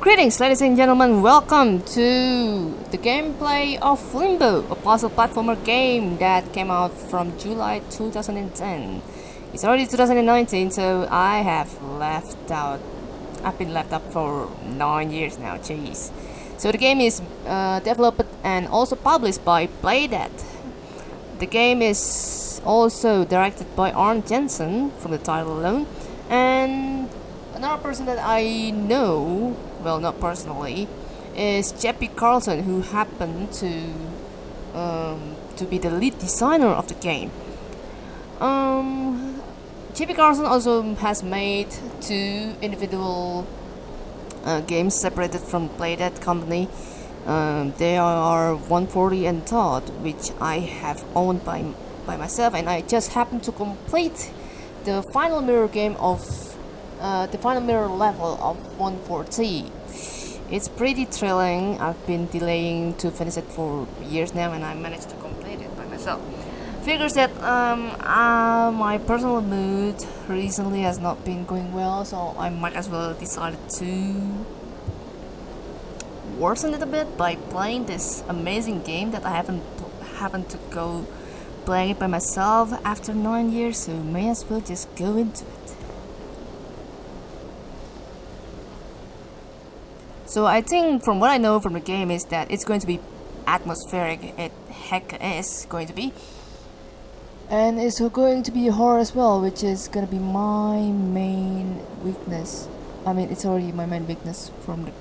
Greetings ladies and gentlemen, welcome to the gameplay of Limbo, a puzzle platformer game that came out from July 2010. It's already 2019, so I have left out. I've been left up for 9 years now, jeez. So the game is developed and also published by Playdead. The game is also directed by Arne Jensen from the title alone, and another person that I know, well, not personally, is Jeppe Carlsson, who happened to be the lead designer of the game. Jeppe Carlsson also has made 2 individual games separated from Playdead company. They are 140 and Todd, which I have owned by myself, and I just happened to complete the final mirror game of the final mirror level of 140. It's pretty thrilling. I've been delaying to finish it for years now, and I managed to complete it by myself. Figures that my personal mood recently has not been going well, so I might as well decide to worsen it a bit by playing this amazing game that I haven't happened to go playing it by myself after 9 years, so may as well just go into it. So I think, from what I know from the game, is that it's going to be atmospheric. It heck is going to be, and it's going to be horror as well, which is going to be my main weakness. I mean, it's already my main weakness from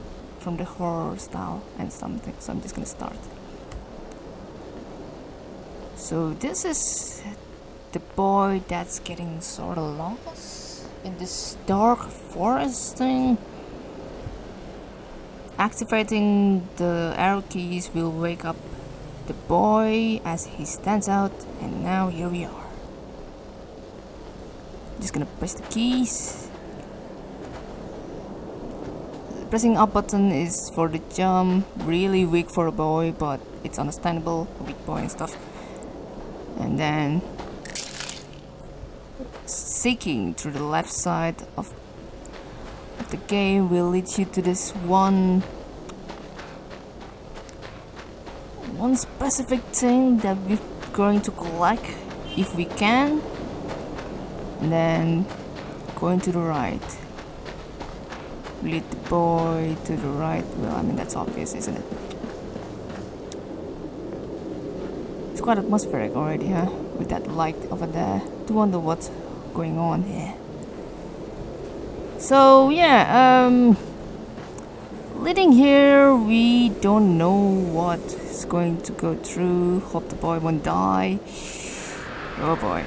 the horror style and something. So I'm just going to start. So this is the boy that's getting sort of lost in this dark forest thing. Activating the arrow keys will wake up the boy as he stands out, and now here we are. Just gonna press the keys. Pressing up button is for the jump, really weak for a boy, but it's understandable, a weak boy and stuff. And then seeking through the left side of the game will lead you to this one specific thing that we're going to collect if we can, and then going to the right, lead the boy to the right. Well, I mean, that's obvious, isn't it? It's quite atmospheric already, huh, with that light over there. Do wonder what's going on here. So yeah, leading here, we don't know what's going to go through. Hope the boy won't die. Oh boy.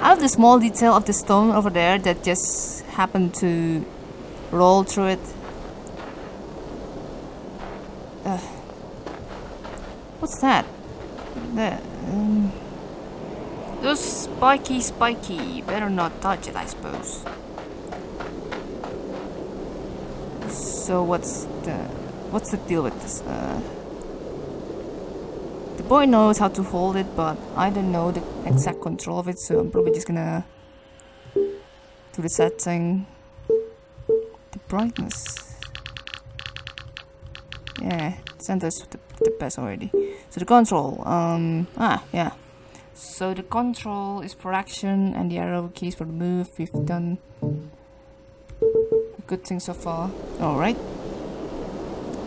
I have the small detail of the stone over there that just happened to roll through it. What's that? Those spiky, better not touch it, I suppose. So what's the deal with this? The boy knows how to hold it, but I don't know the exact control of it, so I'm probably just gonna do the setting, the brightness. Yeah, center's the best already. So the control, yeah. So the control is for action and the arrow keys for the move. We've done a good thing so far. Alright.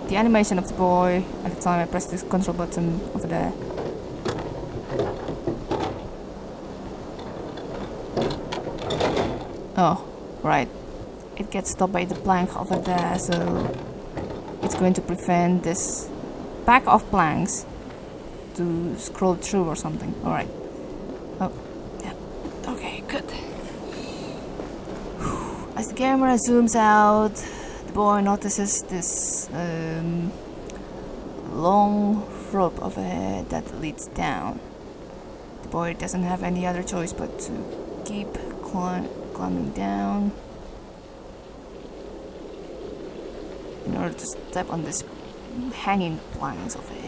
The animation of the boy at the time I press this control button over there. Oh, right. It gets stopped by the plank over there, so it's going to prevent this pack of planks to scroll through or something. Alright. Oh, yeah. Okay, good. As the camera zooms out, the boy notices this long rope over here that leads down. The boy doesn't have any other choice but to keep climbing down in order to step on this hanging planks over here.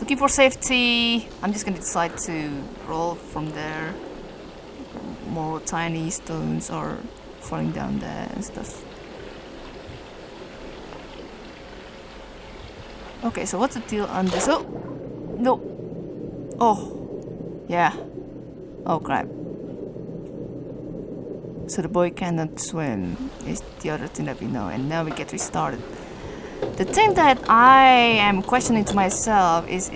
Looking for safety, I'm just gonna decide to roll from there. more tiny stones are falling down there and stuff. Okay, so what's the deal on this? Oh! No! Oh! Yeah. Oh crap. So the boy cannot swim is the other thing that we know, and now we get restarted. The thing that I am questioning to myself is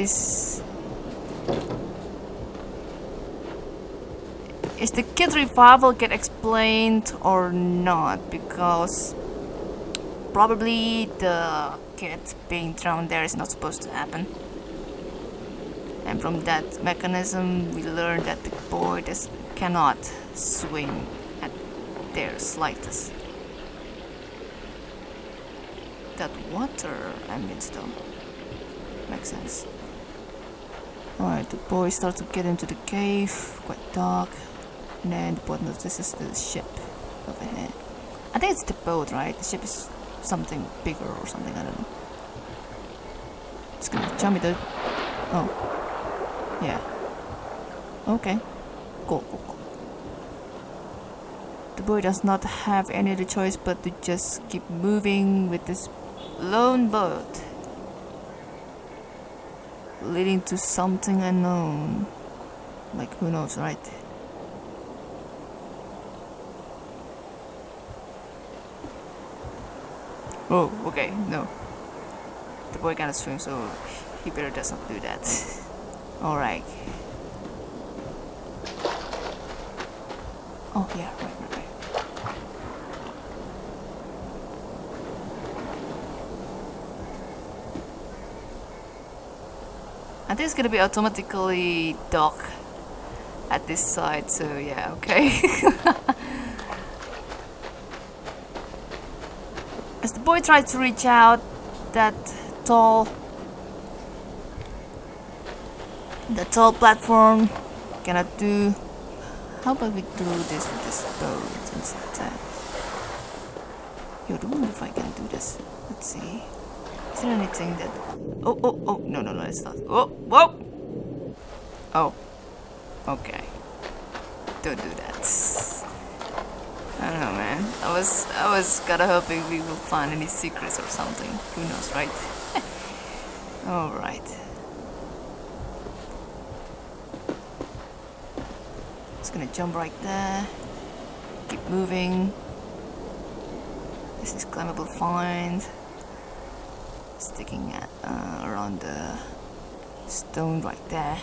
the kid revival get explained or not? Because probably the kid being drowned there is not supposed to happen. And from that mechanism we learn that the boy just cannot swim at their slightest. That water ambience though. Makes sense. Alright, the boy starts to get into the cave, quite dark. And then the boat notices the ship overhead. I think it's the boat, right? The ship is something bigger or something, I don't know. It's gonna jump it. Oh. Yeah. Okay. Cool, cool, cool. The boy does not have any other choice but to just keep moving with this lone boat, leading to something unknown. Like, who knows, right? Oh, okay, no. The boy cannot swim, so he better does not do that. Alright. Oh, yeah, right. I think it's gonna be automatically dock at this side, so yeah, okay. As the boy tried to reach out, that tall platform cannot do. How about we do this with this boat instead? Yo, I wonder if I can do this. Let's see. Is there anything that? Oh, oh, oh! No, no, no! It's not. Oh, whoa! Oh. Okay. Don't do that. I don't know, man. I was kinda hoping we will find any secrets or something. Who knows, right? Alright. Just gonna jump right there. Keep moving. This is climbable find. Sticking around the stone right there.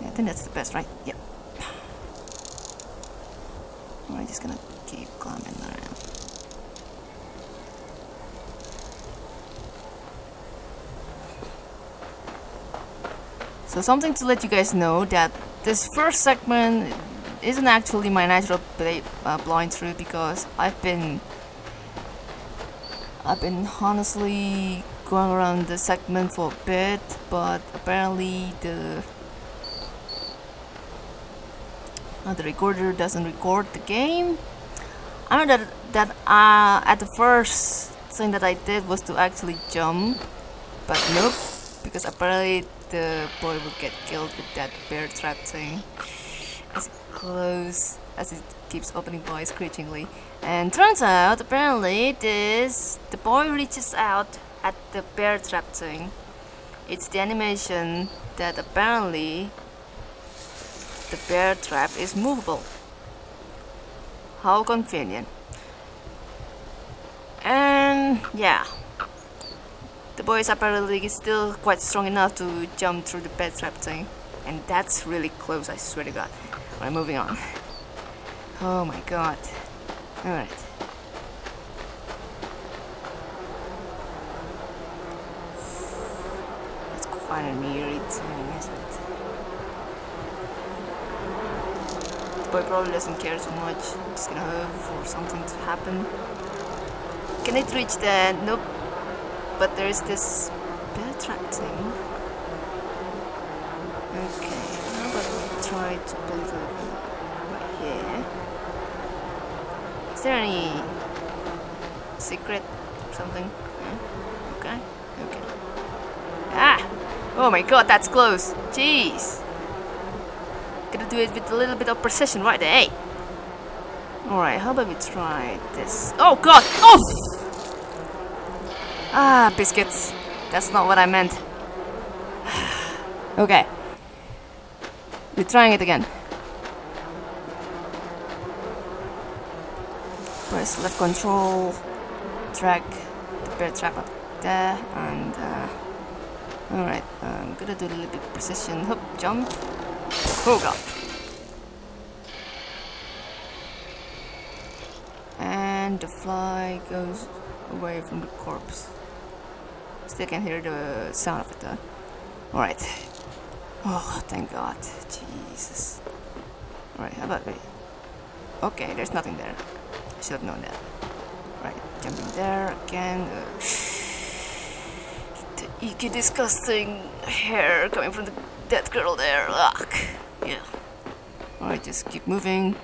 Yeah, I think that's the best, right? Yep. I'm just gonna keep climbing around. So something to let you guys know that this first segment isn't actually my natural play, blind through, because I've been honestly going around the segment for a bit, but apparently the recorder doesn't record the game. I know that at the first thing that I did was to actually jump, but nope, because apparently the boy will get killed with that bear trap thing as it keeps opening by screechingly. And turns out apparently the boy reaches out at the bear trap thing. It's the animation that apparently the bear trap is movable. How convenient. And yeah, the boy is apparently still quite strong enough to jump through the bear trap thing, and that's really close, I swear to god. Alright, moving on. Oh my god. Alright. That's quite an eerie thing, isn't it? Boy probably doesn't care too much. I'm just gonna hope for something to happen. Can it reach there? Nope. But there is this bear trap thing. Okay, how about we try to build it right here? Is there any secret or something? Yeah. Okay, okay. Ah! Oh my god, that's close! Jeez! to do it with a little bit of precision right there. Hey. Alright, how about we try this? Oh god! Oh! Ah, biscuits. That's not what I meant. Okay. We're trying it again. Press left control. Drag the bear trap up there and alright, I'm gonna do a little bit of precision. Hoop, jump. Oh god. And the fly goes away from the corpse. Still can hear the sound of it though. Alright. Oh, thank god. Jesus. Alright, how about we... Okay, there's nothing there. I should have known that. Right, jumping there again. Icky disgusting hair coming from the dead girl there. Ugh. Yeah. Alright, just keep moving.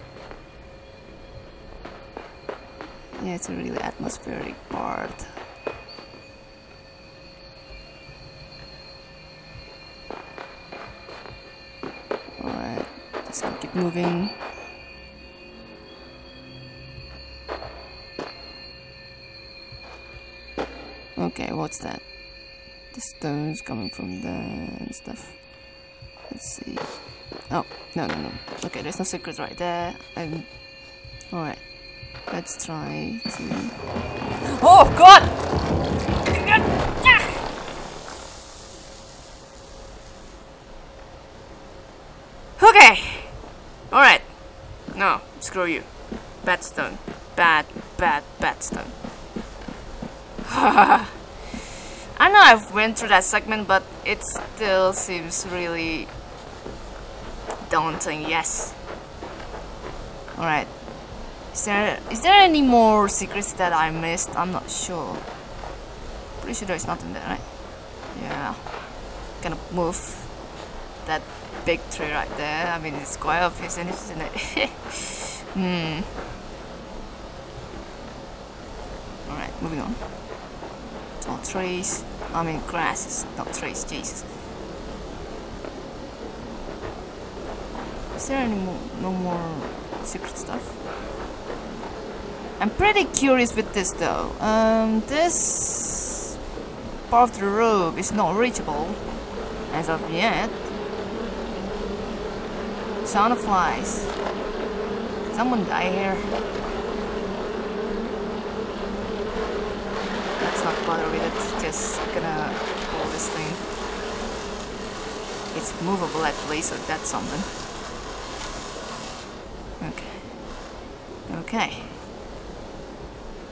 Yeah, it's a really atmospheric part. Alright, just gonna keep moving. Okay, what's that? The stones coming from there and stuff. Let's see. Oh, no, no, no. Okay, there's no secret right there. Alright. Let's try to... Oh, god! Okay! Alright. No, screw you. Bad stone. Bad stone. Haha. I know I've went through that segment, but it still seems really daunting. Yes. All right. Is there any more secrets that I missed? I'm not sure. Pretty sure there's nothing there, right? Yeah. Gonna move that big tree right there. I mean, it's quite obvious, isn't it? All right. Moving on. Not trees, I mean grasses, not trees, Jesus. Is there any more, no more secret stuff? I'm pretty curious with this though. This part of the rope is not reachable as of yet. Sound of flies. Did someone die here? Not bother with it, just gonna pull this thing. It's movable at least, so that's something. Okay. Okay.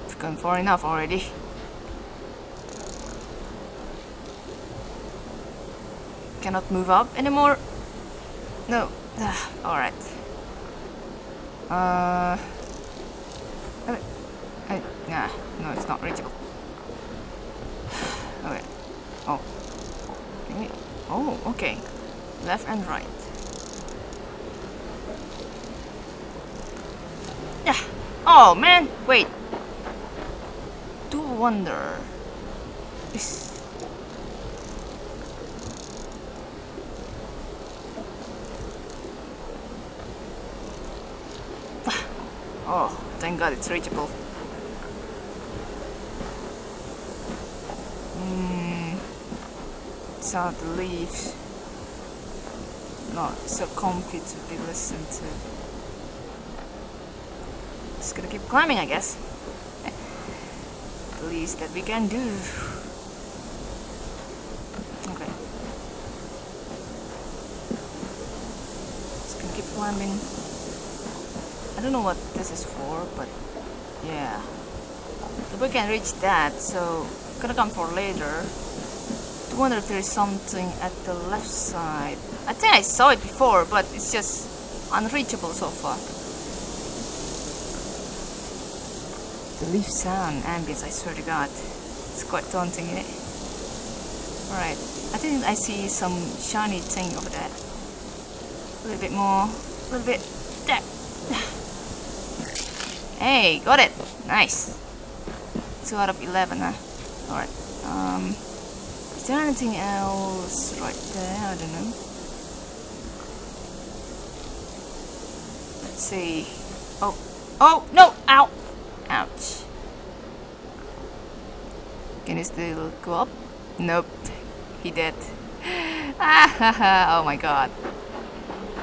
We've gone far enough already. Cannot move up anymore? No. Alright. Nah, no, it's not reachable. Okay. Oh. Oh, okay. Left and right. Yeah. Oh, man. Wait. Do wonder. Oh, thank God it's reachable. Out the leaves, not so comfy to be listened to. Just gonna keep climbing, I guess. The least that we can do. Okay. Just gonna keep climbing. I don't know what this is for, but yeah. But we can reach that, so I'm gonna come for later. I wonder if there is something at the left side. I think I saw it before, but it's just unreachable so far. The leaf sound ambience, I swear to god. It's quite daunting, isn't it? Alright, I think I see some shiny thing over there. A little bit more, a little bit there. Hey, got it! Nice! 2 out of 11, huh? Alright, Is there anything else right there? I don't know. Let's see. Oh. Oh, no! Ow! Ouch. Can he still go up? Nope. He did. Oh my god.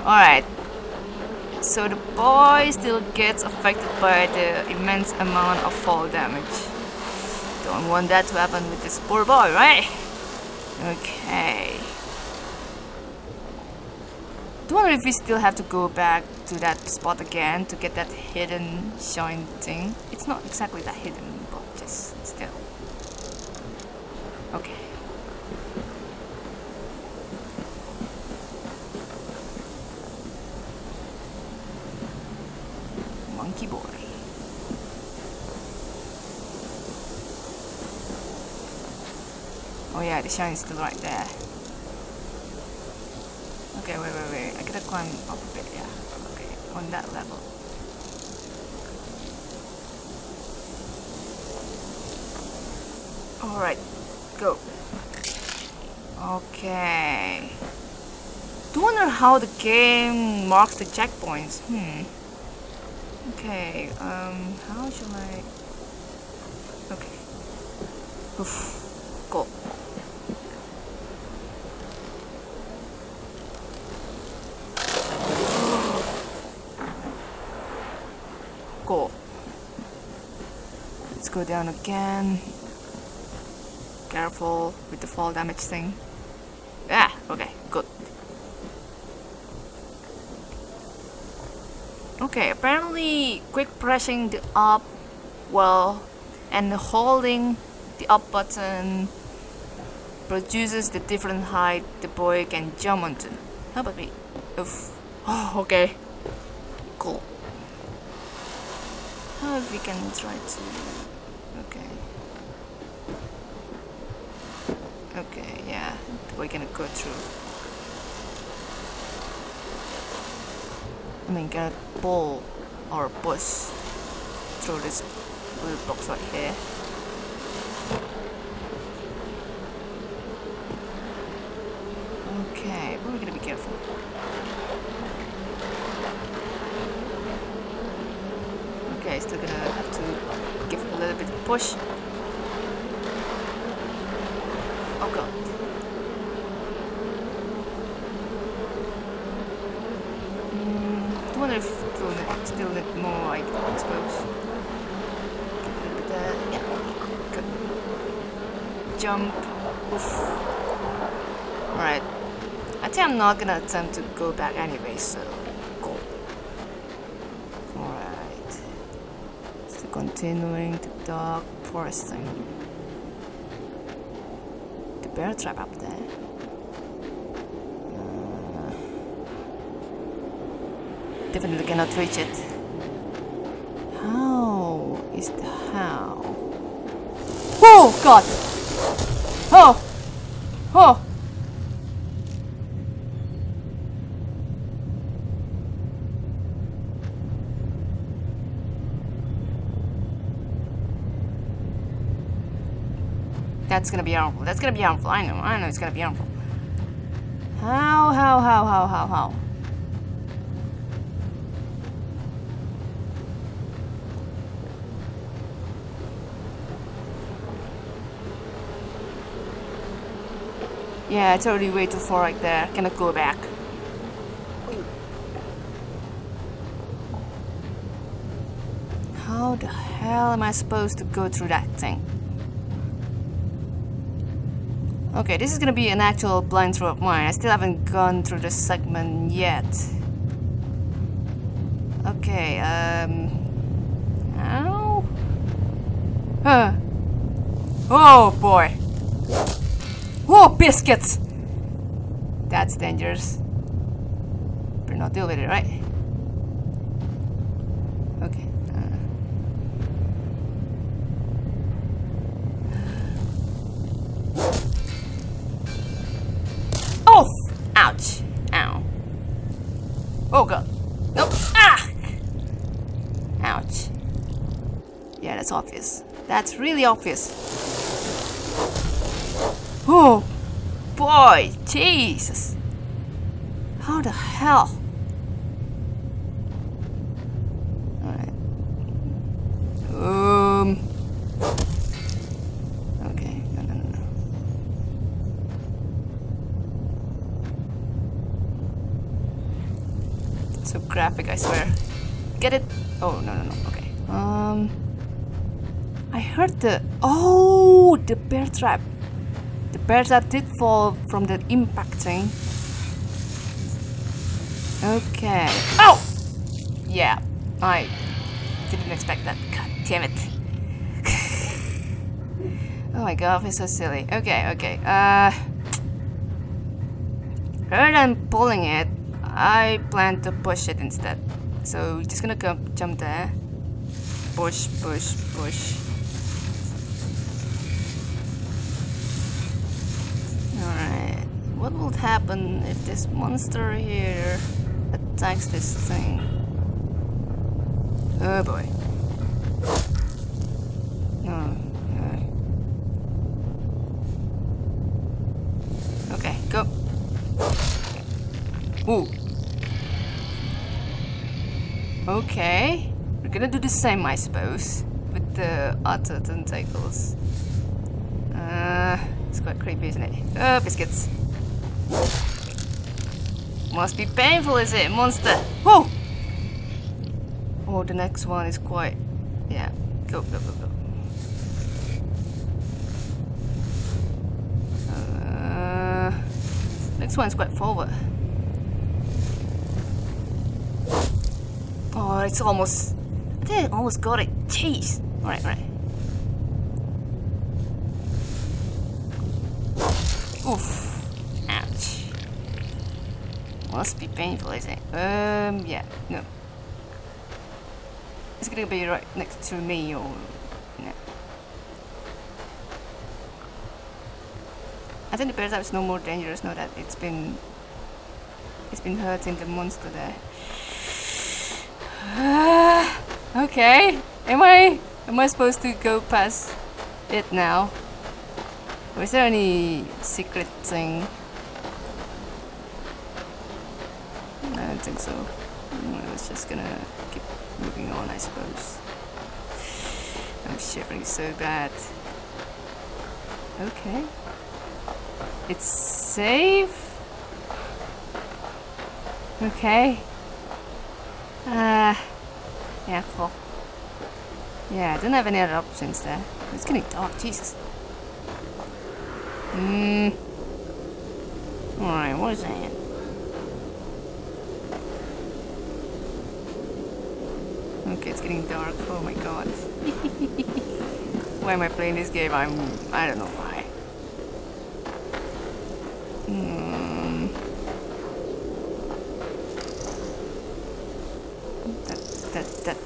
Alright. So the boy still gets affected by the immense amount of fall damage. Don't want that to happen with this poor boy, right? Okay. I wonder if we still have to go back to that spot again to get that hidden shine thing. It's not exactly that hidden, but just still. Okay. Monkey boy. Oh yeah, the shine is still right there. Okay, wait. I gotta climb up a bit, yeah. Okay, on that level. Alright, go. Okay. Do wonder how the game marks the checkpoints. Okay, how shall I... Okay. Oof. Cool. Let's go down again. Careful with the fall damage thing. Ah, okay, good. Okay, apparently quick pressing the up and holding the up button produces the different height the boy can jump onto. How about me? Oof. Oh, okay. Cool. How if we can try to... Okay. Okay, yeah. We're gonna go through. I mean, gonna pull or push through this little box right here. Okay, but we're gonna be careful. Okay, still gonna have to give it a little bit of push. Oh god. I wonder if still need more, I suppose. Yeah. Good. Jump. Oof. Alright. I think I'm not gonna attempt to go back anyway, so... Continuing the dark forest thing. The bear trap up there. Definitely cannot reach it. How is the how? Oh god! Oh! Oh! That's gonna be harmful. That's gonna be harmful. I know it's gonna be harmful. How? Yeah, it's already way too far right there. Cannot go back. How the hell am I supposed to go through that thing? Okay, this is gonna be an actual blind throw of mine. I still haven't gone through this segment yet. Okay, Ow? Huh. Oh boy! Oh, biscuits! That's dangerous. Better not deal with it, right? Okay. Ouch. Ow. Oh god. Nope. Ah! Ouch. Yeah, that's obvious. That's really obvious. Oh boy, Jesus. How the hell? So graphic, I swear. Get it? Oh, no, no, no. Okay. I heard the... Oh! The bear trap. The bear trap did fall from that impact thing. Okay. Oh! Yeah. I didn't expect that. God damn it. Oh my god, it's so silly. Okay, okay. Rather than pulling it, I plan to push it instead. So we're just gonna jump there. Push, push, push. Alright. What would happen if this monster here attacks this thing? Oh boy. No. Okay, go. Ooh. Okay. We're gonna do the same, I suppose, with the otter tentacles. It's quite creepy, isn't it? Oh, biscuits. Must be painful, is it, monster? Whoa! Oh, the next one is quite... Yeah. Go, go, go, go. Next one's quite forward. Oh, it's almost... I think I almost got it. Jeez! Alright, alright. Oof. Ouch. Must be painful, is it? Yeah. No. It's gonna be right next to me or... No. I think the bear trap is no more dangerous now that it's been hurting the monster there. Okay, am I supposed to go past it now? Or is there any secret thing? I don't think so. I was just gonna keep moving on, I suppose. I'm shivering so bad. Okay. It's safe. Okay. Yeah, cool. Yeah, I don't have any other options there. It's getting dark, Jesus. Alright, what is that? Okay, it's getting dark. Oh my god. Why am I playing this game? I don't know why.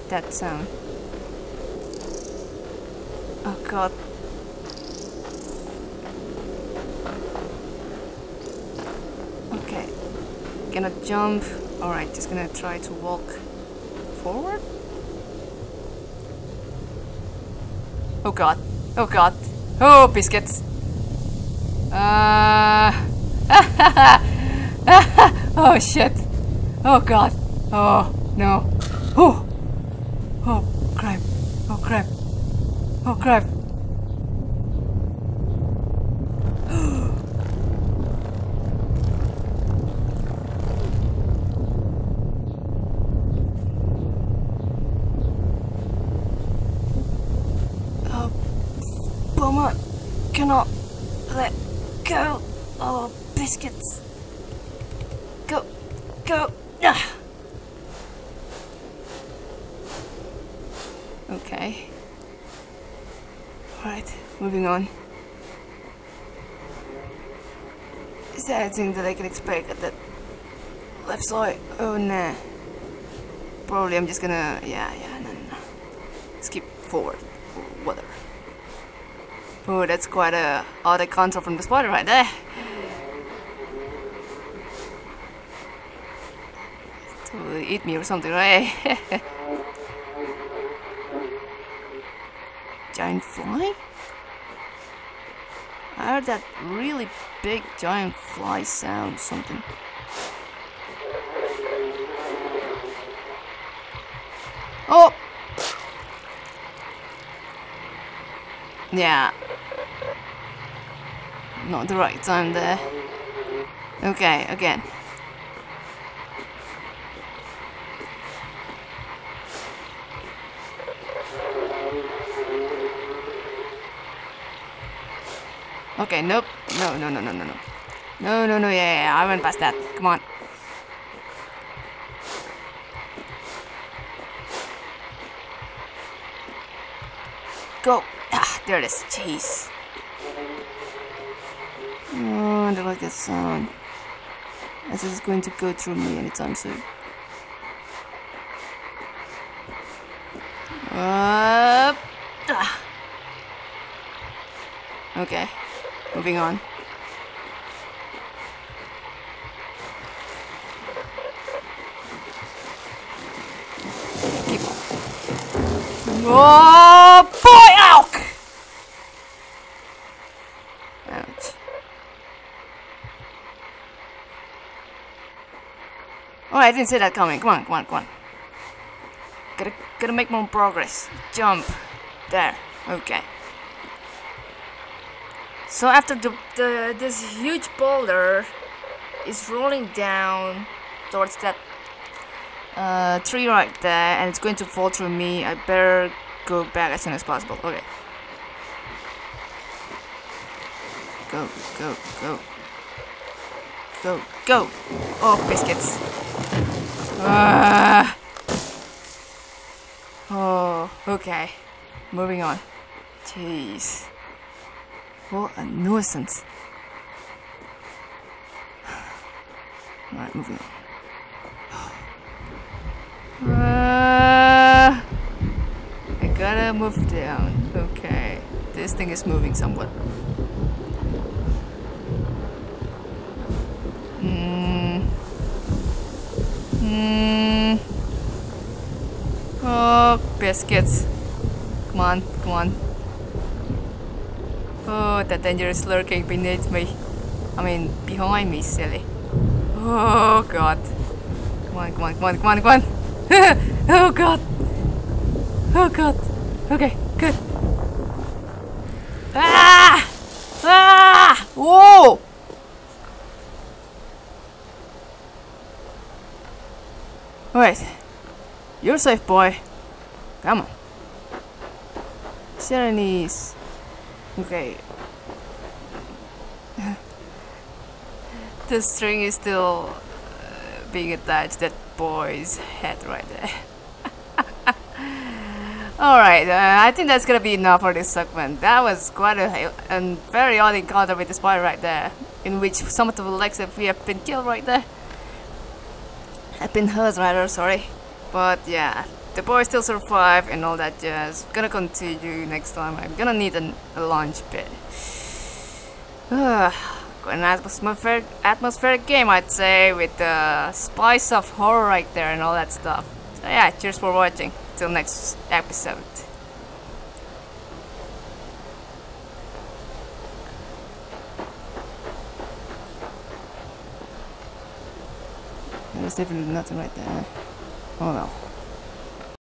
That sound. Oh god. Okay. Gonna jump. Alright, just gonna try to walk forward. Oh god. Oh god. Oh, biscuits. Oh shit. Oh god. Oh no. Oh. Oh crap! Oh crap! Oh crap! Oh, bummer! Cannot let go. Oh, biscuits! Go, go! Ah. Okay. Alright, moving on. Is there anything that I can expect at that left side? Oh nah. Probably I'm just gonna... yeah, no. Skip forward. Whatever. Oh, that's quite a odd control from the spider right there. It's totally eat me or something, right? Giant fly? I heard that really big giant fly sound, something. Oh! Yeah. Not the right time there. Okay, again. Okay, nope. No. No, yeah, I went past that. Come on. Go. Ah, there it is. Jeez. Oh, I don't like that sound. As it's going to go through me anytime soon. Up. Ah. Okay, moving on. Keep on. Oh boy! Ow! Ouch. Oh, I didn't see that coming. Come on. Gotta make more progress. Jump. There. Okay. So after this huge boulder is rolling down towards that tree right there, and it's going to fall through me, I better go back as soon as possible. Okay. Go. Oh, biscuits. Oh, okay. Moving on. Jeez. What a nuisance. Alright, moving on. I gotta move down. Okay. This thing is moving somewhat. Oh, biscuits. Come on. Oh, that danger is lurking beneath me. I mean, behind me, silly. Oh, God. Come on. Oh, God. Okay, good. Ah! Ah! Whoa! Alright. You're safe, boy. Come on. Serenese. Okay. The string is still being attached to that boy's head right there. Alright, I think that's gonna be enough for this segment. That was quite a very odd encounter with this boy right there, in which some of the legs that we have been killed right there. Have been hurt rather, sorry. But yeah. The boy still survived and all that jazz. Gonna continue next time. I'm gonna need a launch pad. Quite an atmospheric game, I'd say, with the spice of horror right there and all that stuff. So yeah, cheers for watching. Till next episode. There's definitely nothing right there. Oh well.